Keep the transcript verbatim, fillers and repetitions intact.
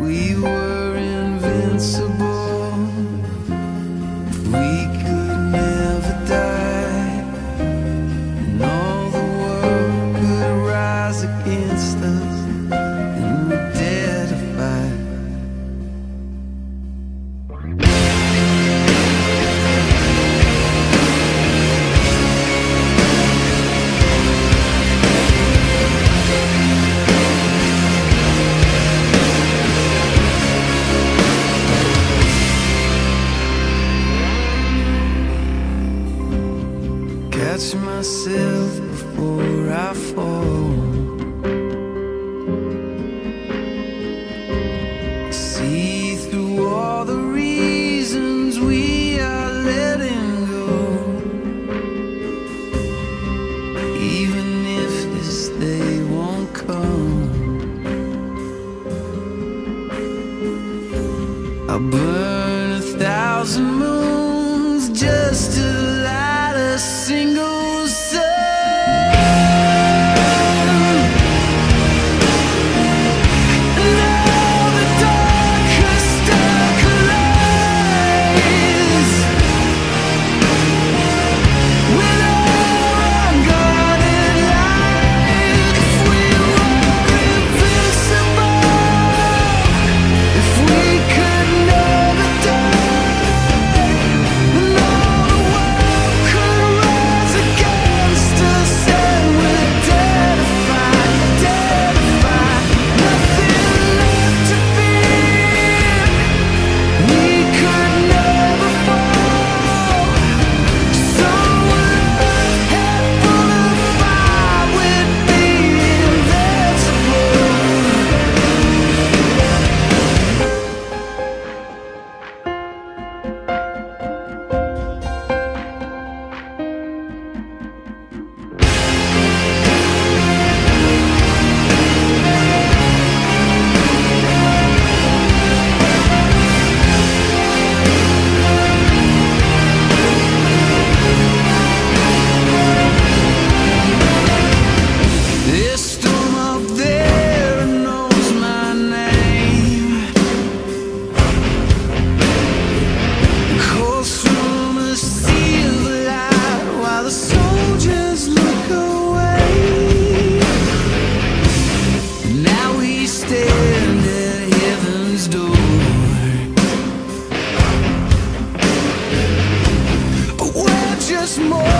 We were invincible, we could never die, and all the world could rise against us in the dead of night. Catch myself before I fall, see through all the reasons we are letting go. Even if this day won't come, I'll burn a thousand moons just to light a single. More